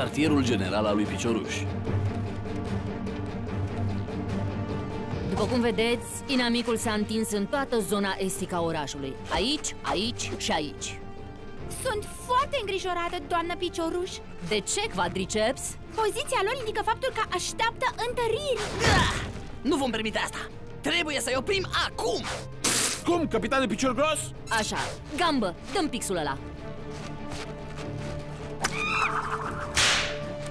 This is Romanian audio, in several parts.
cartierul general al lui Picioruș. După cum vedeți, inamicul s-a întins în toată zona estică a orașului. Aici, aici și aici. Sunt foarte îngrijorată, doamnă Picioruș. De ce, Quadriceps? Poziția lor indică faptul că așteaptă întăriri. Nu vom permite asta! Trebuie să-i oprim acum! Cum, capitane Picior Gros? Așa, gambă, dăm pixul ăla.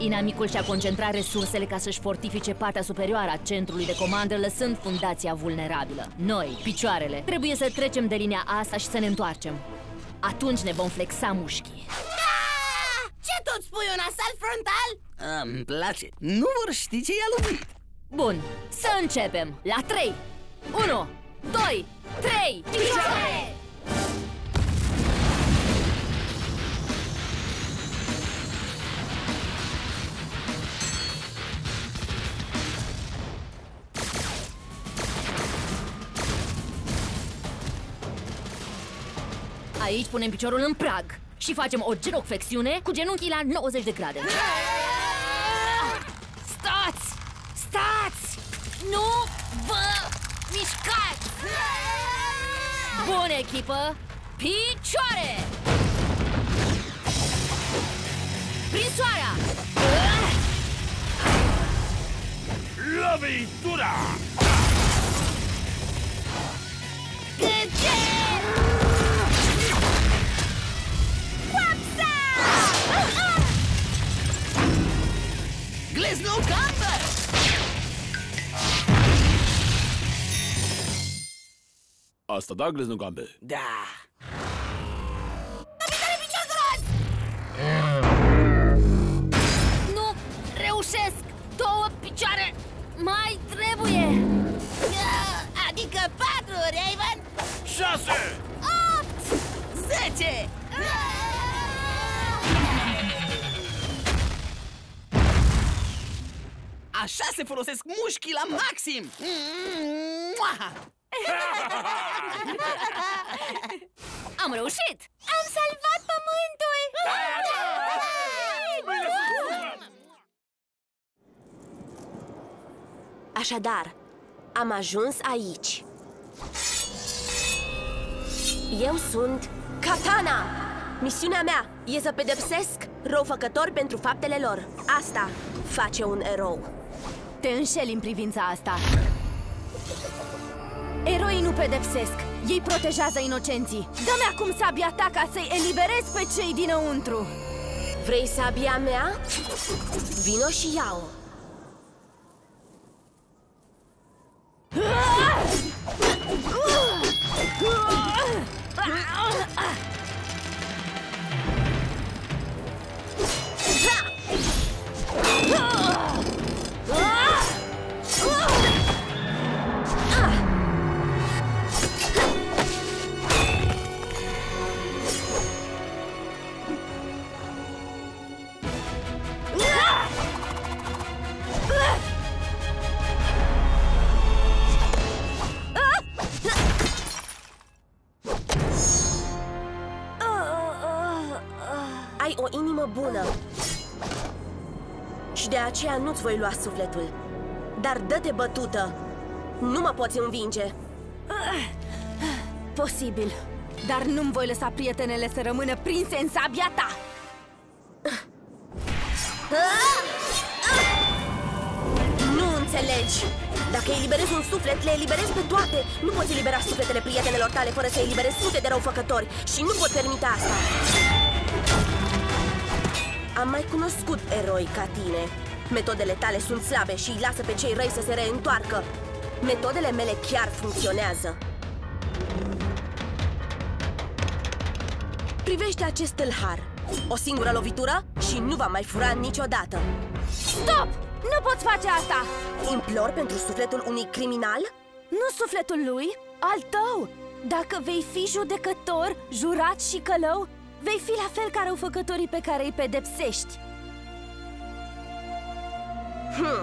Inamicul și-a concentrat resursele ca să-și fortifice partea superioară a centrului de comandă, lăsând fundația vulnerabilă. Noi, picioarele, trebuie să trecem de linia asta și să ne întoarcem. Atunci ne vom flexa mușchii. Da! Ce tot spui, un asalt frontal? Îmi place, nu vor ști ce i-a lovit. Bun, să începem. La 3, 1, 2, 3, picioare! Aici punem piciorul în prag și facem o genoflexiune cu genunchii la 90 de grade. Stați! Stați! Nu vă mișcați! Bună echipă! Picioare! Prinsoarea! Lovitura! Gleznul gambă! Asta da, gleznul gambă? Da! Capitane Picior Gros! Nu reușesc! Două picioare mai trebuie! Adică 4, Raven! 6! 8! 10! Așa se folosesc mușchii la maxim! Am reușit! Am salvat pământul! Așadar, am ajuns aici. Eu sunt Katana! Misiunea mea e să pedepsesc răufăcători pentru faptele lor. Asta face un erou. Te înșeli în privința asta. Eroii nu pedepsesc, ei protejează inocenții. Dă-mi acum sabia ta ca să-i eliberez pe cei dinăuntru. Vrei sabia mea? Vino și ia-o. O inimă bună și de aceea nu-ți voi lua sufletul. Dar dă-te bătută. Nu mă poți învinge. Posibil. Dar nu-mi voi lăsa prietenele să rămână prinse în sabia ta. Nu înțelegi. Dacă eliberezi un suflet, le eliberezi pe toate. Nu poți elibera sufletele prietenelor tale fără să eliberezi sute de răufăcători. Și nu pot permite asta. Am mai cunoscut eroi ca tine. Metodele tale sunt slabe și îi lasă pe cei răi să se reîntoarcă. Metodele mele chiar funcționează. Privește acest tâlhar. O singură lovitură și nu va mai fura niciodată. Stop! Nu poți face asta! Implor pentru sufletul unui criminal? Nu sufletul lui, al tău! Dacă vei fi judecător, jurat și călău, vei fi la fel ca răufăcătorii pe care îi pedepsești. Nu!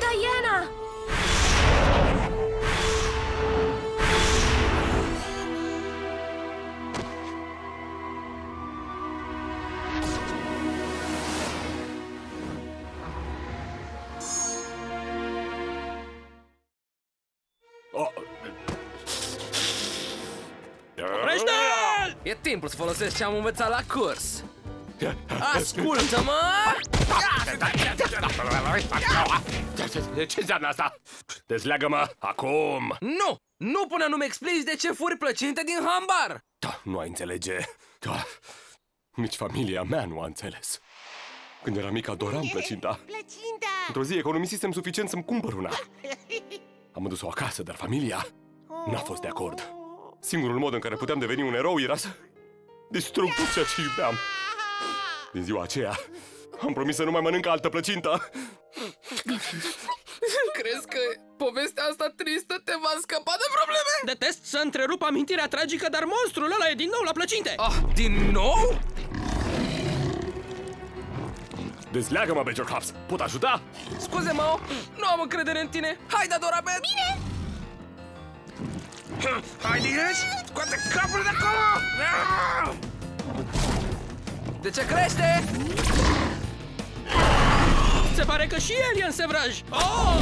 Diana! E timpul să folosesc ce am învățat la curs. Ascultă-mă! Ce înseamnă asta? Dezleagă-mă acum! Nu! Nu până nu-mi explici de ce furi plăcinte din hambar! Da, nu ai înțelege. Da, nici familia mea nu a înțeles. Când eram mic, adoram plăcinta. Într-o zi economisisem suficient să-mi cumpăr una. Am adus-o acasă, dar familia n-a fost de acord. Singurul mod în care puteam deveni un erou era să distrug tot ceea ce iubeam. Din ziua aceea, am promis să nu mai mănânc altă plăcintă. Crezi că povestea asta tristă te va scăpa de probleme? Detest să întrerup amintirea tragică, dar monstrul ăla e din nou la plăcinte. Ah, din nou? Dezleagă-mă, Major Claps! Pot ajuta? Scuze, Mao! Nu am încredere în tine! Hai, Dorabet! Bine! Hai, direci! Scoate capul de acolo! De ce crește? Se pare că și el e în sevraj! Oh!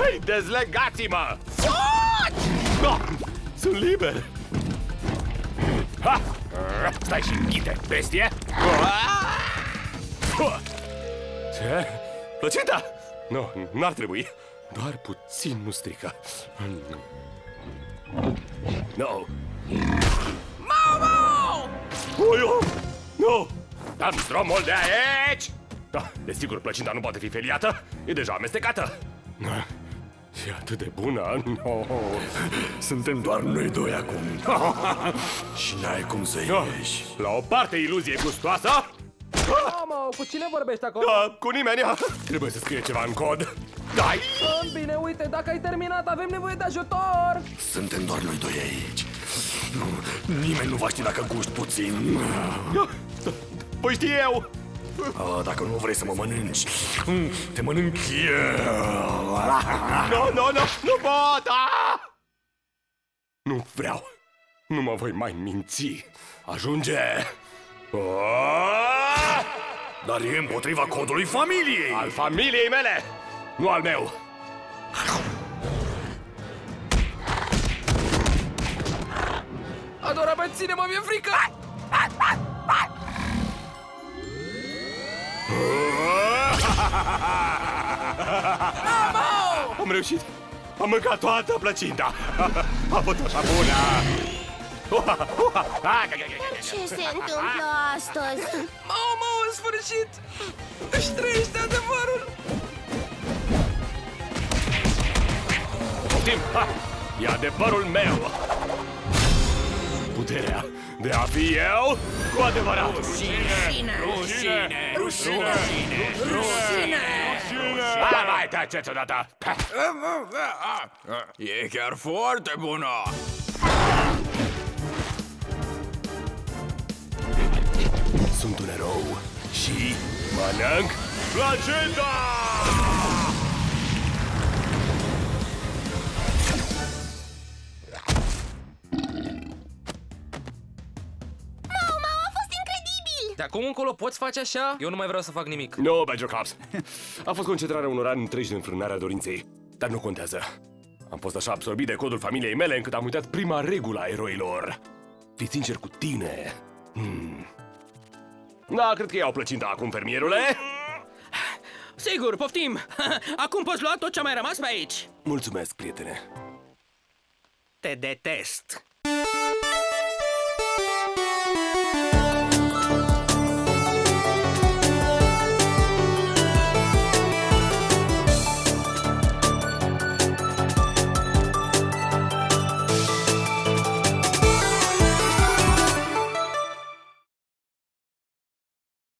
Hei, dezlegați-mă! No! Sunt liber! Ha! Stai și înghite, bestie! Ce? Plăcinta? Nu, n-ar trebui. Doar puțin nu strică. No! Mama! Nu! Am stromul de aici! Da, desigur, plăcinta nu poate fi feliată. E deja amestecată. E atât de bună, no. Suntem doar noi doi acum. Și n-ai cum să ieși. La o parte iluzie gustoasă. Mama, cu cine vorbești acolo? Da, cu nimeni. Trebuie să scrie ceva în cod. Dai! Bine, uite, dacă ai terminat, avem nevoie de ajutor. Suntem doar noi doi aici. Nimeni nu va ști dacă guști puțin. Păi știu eu. Dacă nu vrei să mă mănânci, te mănânc eu! Nu, nu pot! Nu vreau! Nu mă voi mai minți! Ajunge! Dar e împotriva codului familiei! Al familiei mele! Nu al meu! Adorabă, ține-mă, mi-e frică! Mama! Am reușit! Am mâncat toată plăcinta! A fost așa bună! Ce se întâmplă astăzi? Mama, în sfârșit! Își trăiește adevărul! Poftim! E adevărul meu! Puterea de a fi eu cu adevărat! Rușine! Rușine! Rușine! Rușine! Mai tăceți odată! E chiar foarte bună! Sunt un erou și mănânc placinta! De acum încolo poți face așa? Eu nu mai vreau să fac nimic. No, Major Claps. A fost concentrarea unor ani întregi de înfrânarea dorinței. Dar nu contează. Am fost așa absorbit de codul familiei mele încât am uitat prima regulă a eroilor. Fii sincer cu tine. Da, cred că iau plăcinta acum, fermierule. Sigur, poftim. Acum poți lua tot ce a mai rămas pe aici. Mulțumesc, prietene. Te detest.